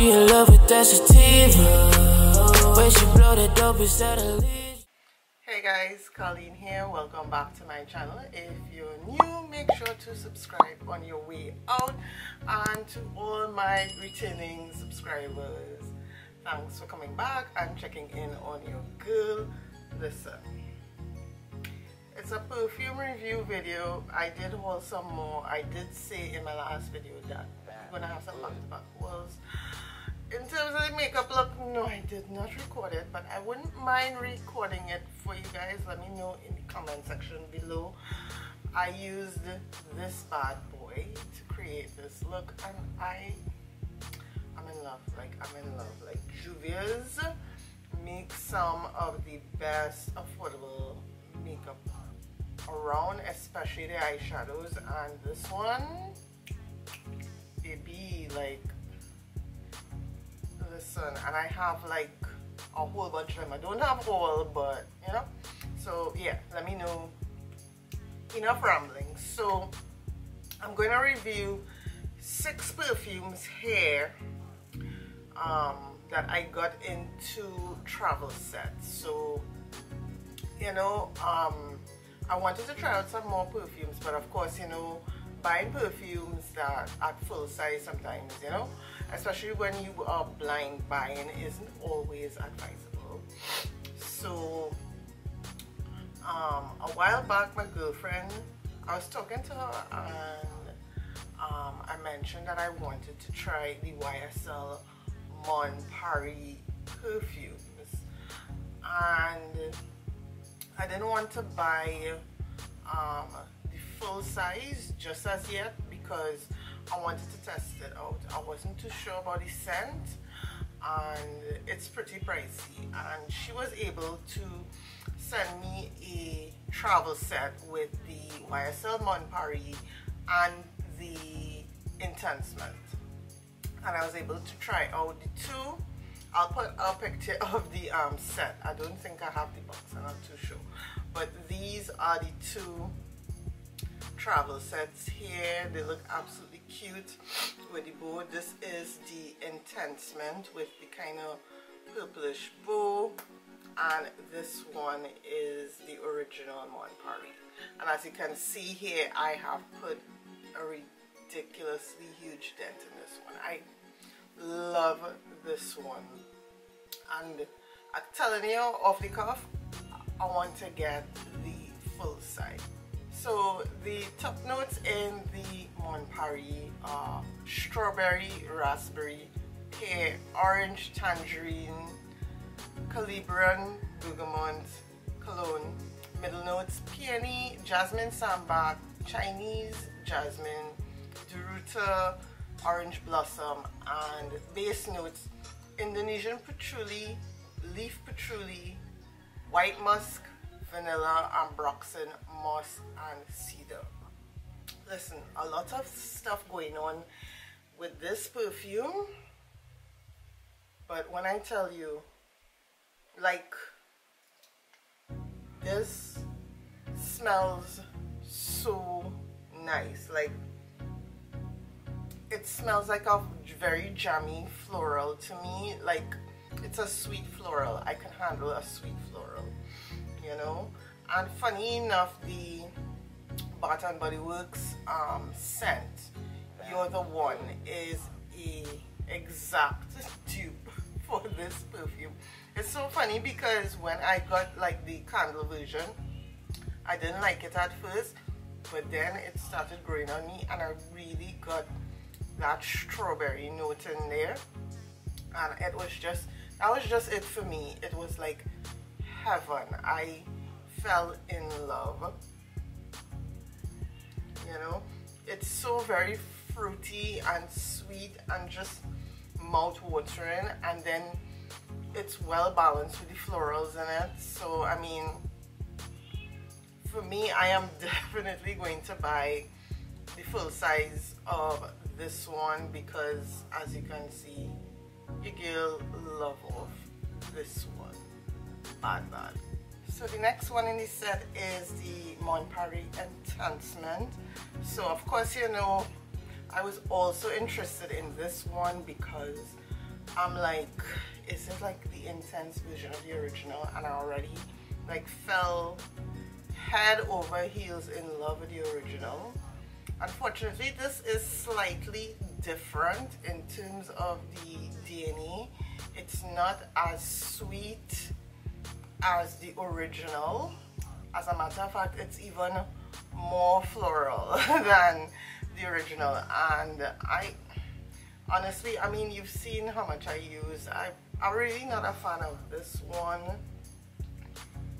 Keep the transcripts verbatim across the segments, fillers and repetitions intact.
She in love with that sativa. When she blow that dope is that a leash. Hey guys, Colleen here. Welcome back to my channel. If you're new, make sure to subscribe on your way out. And to all my returning subscribers, thanks for coming back and checking in on your girl. Listen, it's a perfume review video. I did haul some more. I did say in my last video that we're gonna have some back-to-back hauls. In terms of the makeup look, no, I did not record it, but I wouldn't mind recording it for you guys. Let me know in the comment section below. I used this bad boy to create this look, and I I'm in love. Like, I'm in love. Like, Juvia's make some of the best affordable makeup around, especially the eyeshadows, and this one, baby, like, listen, and I have like a whole bunch of them. I don't have all, but you know, so yeah, let me know. Enough rambling. So I'm going to review six perfumes here um, that I got into travel sets. So, you know, um, I wanted to try out some more perfumes, but of course, you know, buying perfumes that are full size sometimes, you know, especially when you are blind buying, isn't always advisable. So, um, a while back, my girlfriend, I was talking to her, and um, I mentioned that I wanted to try the Y S L Mon Paris perfumes, and I didn't want to buy um, the full size just as yet because I wanted to test it out. I wasn't too sure about the scent, and it's pretty pricey, and she was able to send me a travel set with the Y S L Mon Paris and the Intense Mint, and I was able to try out the two. I'll put a picture of the um, set. I don't think I have the box, I'm not too sure. But these are the two travel sets here. They look absolutely cute with the bow. This is the Intense Mint with the kind of purplish bow. And this one is the original Mon Paris. And as you can see here, I have put a ridiculously huge dent in this one. I love this one, and I'm telling you off the cuff, I want to get the full size. So the top notes in the Mon Paris are strawberry, raspberry, pear, orange, tangerine, calibran, bergamot, cologne. Middle notes: peony, jasmine sambac, Chinese jasmine, duruta, orange blossom, and base notes: Indonesian patchouli, leaf patchouli, white musk, vanilla, and ambroxan, moss, and cedar. Listen, a lot of stuff going on with this perfume, but when I tell you, like, this smells so nice. Like, it smells like a very jammy floral to me. Like, it's a sweet floral. I can handle a sweet floral, you know. And funny enough, the Bath and Body Works um, scent, You're the One, is a exact dupe for this perfume. It's so funny because when I got like the candle version, I didn't like it at first, but then it started growing on me, and I really got that strawberry note in there, and it was just, that was just it for me. It was like heaven. I fell in love, you know. It's so very fruity and sweet and just mouth-watering, and then it's well balanced with the florals in it. So I mean, for me, I am definitely going to buy the full size of this one because, as you can see, your girl love off this one bad bad. So the next one in the set is the Mon Paris Enhancement. So of course, you know, I was also interested in this one because I'm like, it's just like the intense version of the original, and I already like fell head over heels in love with the original. Unfortunately, this is slightly different in terms of the D N A. It's not as sweet as the original. As a matter of fact, it's even more floral than the original. And I honestly, I mean, you've seen how much I use. I, I'm really not a fan of this one.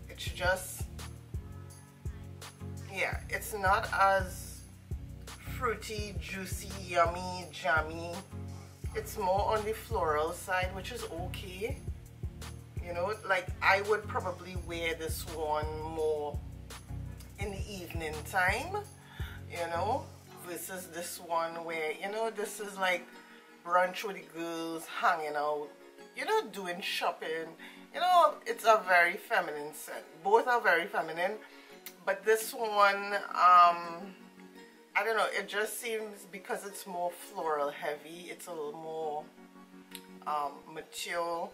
It's just, yeah, it's not as fruity, juicy, yummy, jammy. It's more on the floral side, which is okay. You know, like I would probably wear this one more in the evening time, you know, versus this one where, you know, this is like brunch with the girls, hanging out, you know, doing shopping. You know, it's a very feminine scent. Both are very feminine, but this one, um, I don't know, it just seems, because it's more floral heavy, it's a little more um, mature.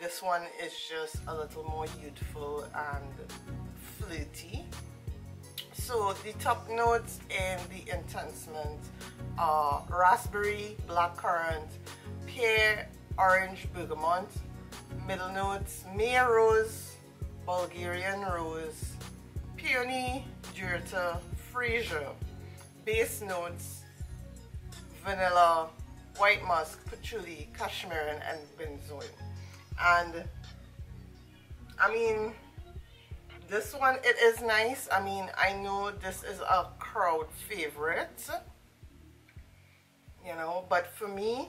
This one is just a little more youthful and flirty. So the top notes in the enhancement are raspberry, blackcurrant, pear, orange, bergamot. Middle notes, Maya rose, Bulgarian rose, peony, deuter, freesia. Base notes, vanilla, white musk, patchouli, cashmere, and benzoin. And I mean, this one, it is nice. I mean, I know this is a crowd favorite, you know, but for me,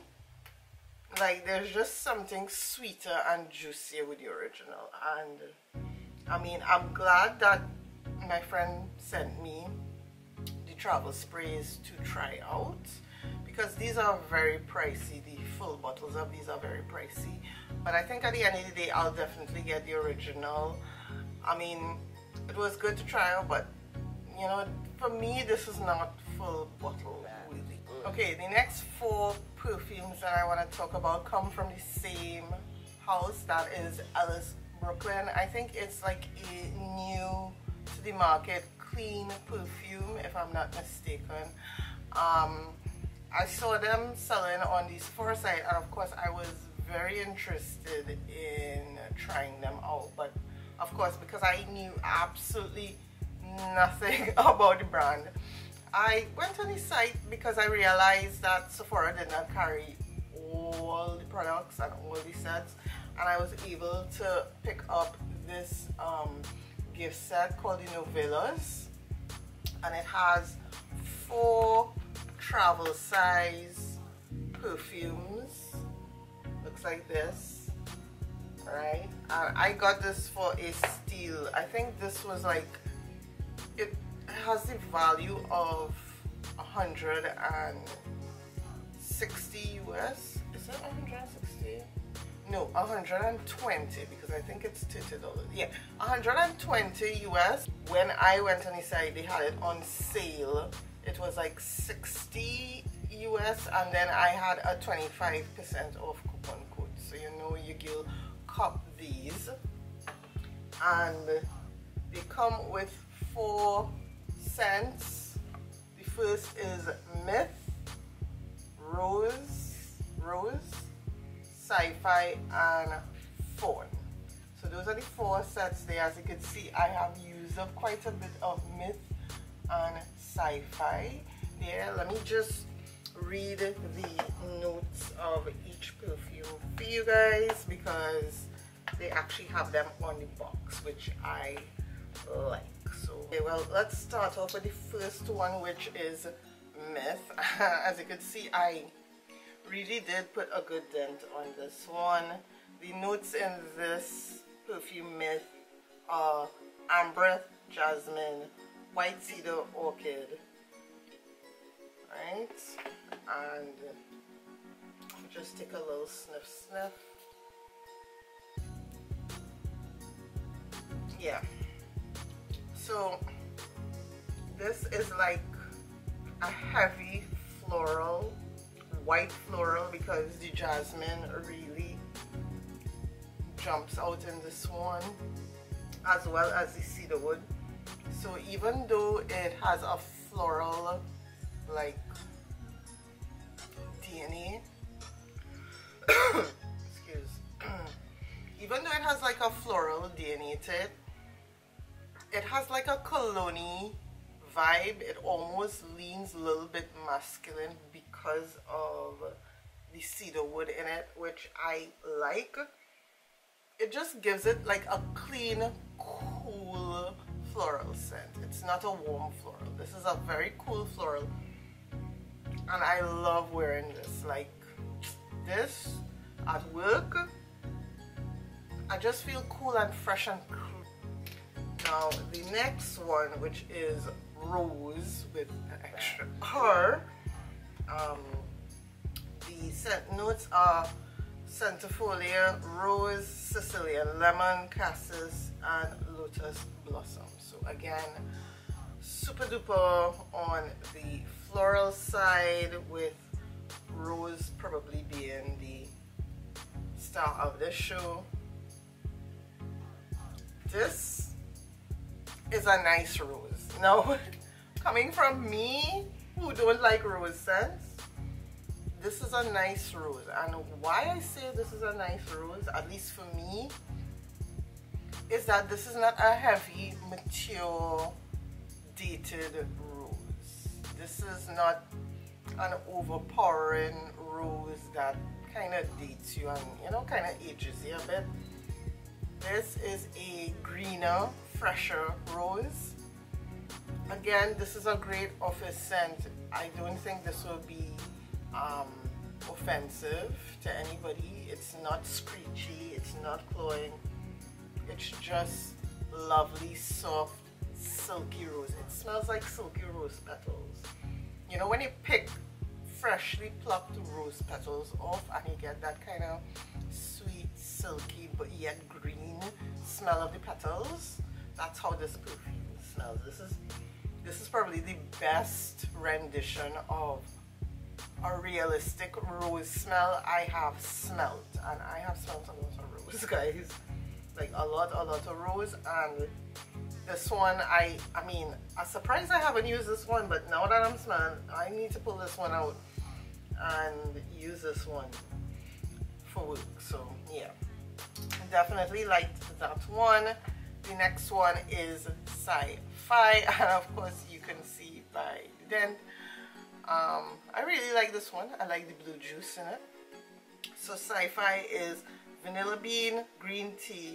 like, there's just something sweeter and juicier with the original. And I mean, I'm glad that my friend sent me the travel sprays to try out, because these are very pricey. The full bottles of these are very pricey. But I think at the end of the day, I'll definitely get the original. I mean, it was good to try out, but you know, for me, this is not full bottle worthy. Okay, the next four perfumes that I want to talk about come from the same house, that is Ellis Brooklyn. I think it's like a new to the market clean perfume, if I'm not mistaken. Um, I saw them selling on the Sephora site, and of course, I was very interested in trying them out, but of course, because I knew absolutely nothing about the brand, I went on the site because I realized that Sephora did not carry all the products and all the sets, and I was able to pick up this um, gift set called the Novellas, and it has four travel size perfumes. Looks like this, right? And I got this for a steal. I think this was like, it has the value of one hundred sixty U S. Is it one hundred sixty? No, one hundred twenty, because I think it's thirty dollars. Yeah, one hundred twenty U S. When I went on the site, they had it on sale. It was like sixty U S, and then I had a twenty-five percent off coupon code, so you know you can cop these. And they come with four scents. The first is Myth, Rose, Rose, Sci Fi, and Fawn. So those are the four sets there. As you can see, I have used up quite a bit of Myth and Sci Fi. Yeah, let me just read the notes of each perfume for you guys, because they actually have them on the box, which I like. So okay, well, let's start off with the first one, which is Myth. As you can see, I really did put a good dent on this one. The notes in this perfume Myth are amber, jasmine, white cedar, orchid, right? And just take a little sniff sniff. Yeah, so this is like a heavy floral white floral because the jasmine really jumps out in this one, as well as the cedarwood. So even though it has a floral like D N A, excuse, even though it has like a floral D N A to it, it has like a cologne vibe. It almost leans a little bit masculine because of the cedarwood in it, which I like. It just gives it like a clean, cool floral scent. It's not a warm floral. This is a very cool floral, and I love wearing this. Like this at work, I just feel cool and fresh and cool. Now the next one, which is Rose with an extra R, um, the scent notes are Centifolia, rose, Sicilian lemon, cassis, and lotus blossom. So again, super duper on the floral side, with Rose probably being the star of this show. This is a nice rose. Now, coming from me, who don't like rose scents, this is a nice rose. And why I say this is a nice rose, at least for me, is that this is not a heavy, mature, dated rose. This is not an overpowering rose that kind of dates you and, you know, kind of ages you a bit. This is a greener, fresher rose. Again, this is a great office scent. I don't think this will be Um, offensive to anybody. It's not screechy, it's not cloying, it's just lovely, soft, silky rose. It smells like silky rose petals. You know, when you pick freshly plucked rose petals off and you get that kind of sweet, silky, but yet green smell of the petals, that's how this perfume smells. This is, this is probably the best rendition of a realistic rose smell I have smelled, and I have smelled a lot of rose, guys, like a lot a lot of rose. And this one, I I mean, I'm surprised I haven't used this one, but now that I'm smelling, I need to pull this one out and use this one for work. So yeah, definitely liked that one. The next one is Sci Fi, and of course you can see by then, Um, I really like this one. I like the blue juice in it. So Sci-Fi is vanilla bean, green tea,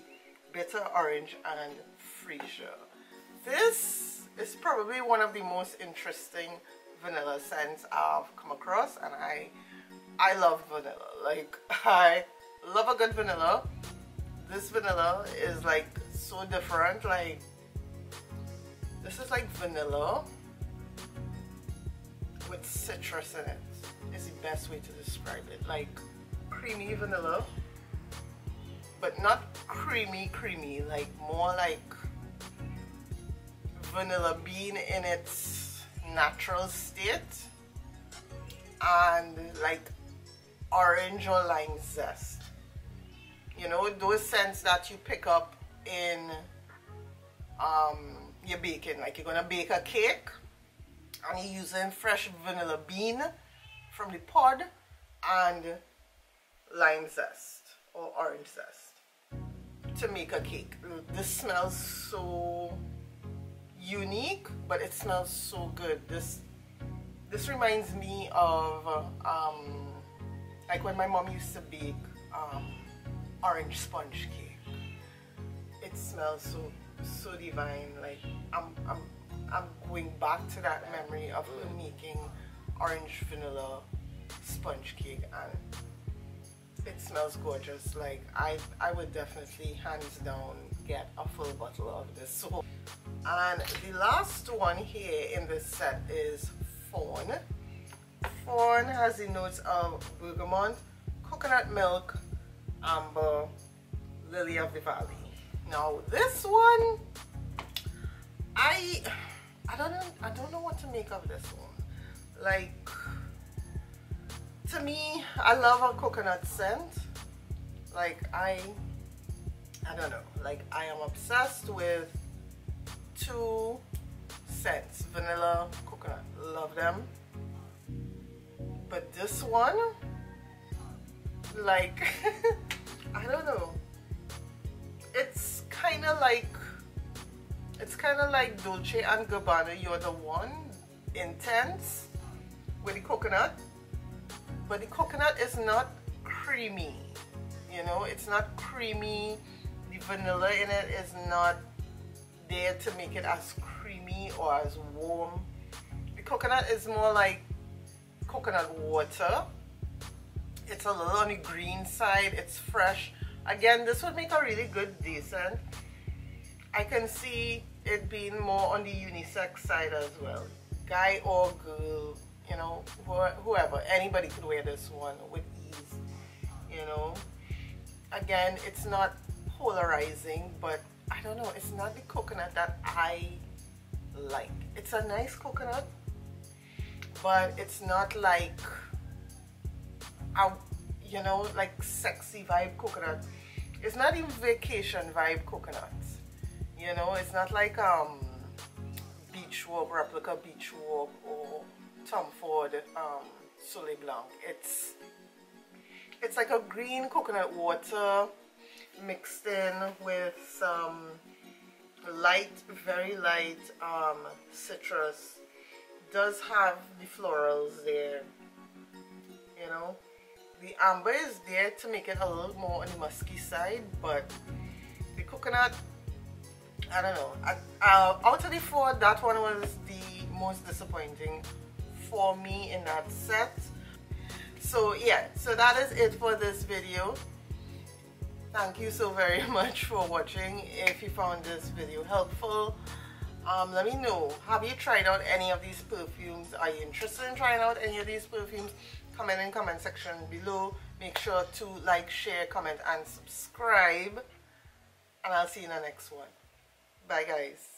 bitter orange, and freesia. This is probably one of the most interesting vanilla scents I've come across, and I I love vanilla. Like, I love a good vanilla. This vanilla is like so different. Like, this is like vanilla with citrus in it, is the best way to describe it. Like creamy vanilla, but not creamy creamy, like more like vanilla bean in its natural state, and like orange or lime zest. You know, those scents that you pick up in um, your baking. Like you're gonna bake a cake, and you're using fresh vanilla bean from the pod and lime zest or orange zest to make a cake. This smells so unique, but it smells so good. This this reminds me of um, like when my mom used to bake um, orange sponge cake. It smells so so divine. Like I'm, I'm I'm going back to that memory of her making orange vanilla sponge cake, and it smells gorgeous. Like I, I would definitely hands down get a full bottle of this. So, and the last one here in this set is Fawn. Fawn has the notes of bergamot, coconut milk, amber, lily of the valley. Now this one, I. I don't know, I don't know what to make of this one. Like, to to me, I love a coconut scent. Like I, I don't know, like I am obsessed with two scents, vanilla, coconut, love them. But this one, like, I don't know. It's kind of like, it's kind of like Dolce and Gabbana, You're the One, intense with the coconut. But the coconut is not creamy, you know, it's not creamy. The vanilla in it is not there to make it as creamy or as warm. The coconut is more like coconut water. It's a little on the green side, it's fresh. Again, this would make a really good day scent. I can see it being more on the unisex side as well. Guy or girl, you know, whoever, anybody could wear this one with ease, you know. Again, it's not polarizing, but I don't know, it's not the coconut that I like. It's a nice coconut, but it's not like out, you know, like sexy vibe coconut. It's not even vacation vibe coconut, you know. It's not like um Beach Warp, Replica Beach Warp, or Tom Ford um Soleil Blanc. It's it's like a green coconut water mixed in with some light, very light um citrus. Does have the florals there, you know. The amber is there to make it a little more on the musky side, but the coconut, I don't know. I, uh, out of the four, that one was the most disappointing for me in that set. So yeah, so that is it for this video. Thank you so very much for watching. If you found this video helpful, um, let me know. Have you tried out any of these perfumes? Are you interested in trying out any of these perfumes? Comment in comment section below. Make sure to like, share, comment, and subscribe. And I'll see you in the next one. Bye, guys.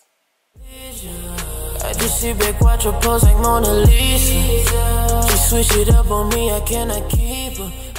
I just see big quadruples like Mona Lisa. She switched it up on me, I cannot keep her.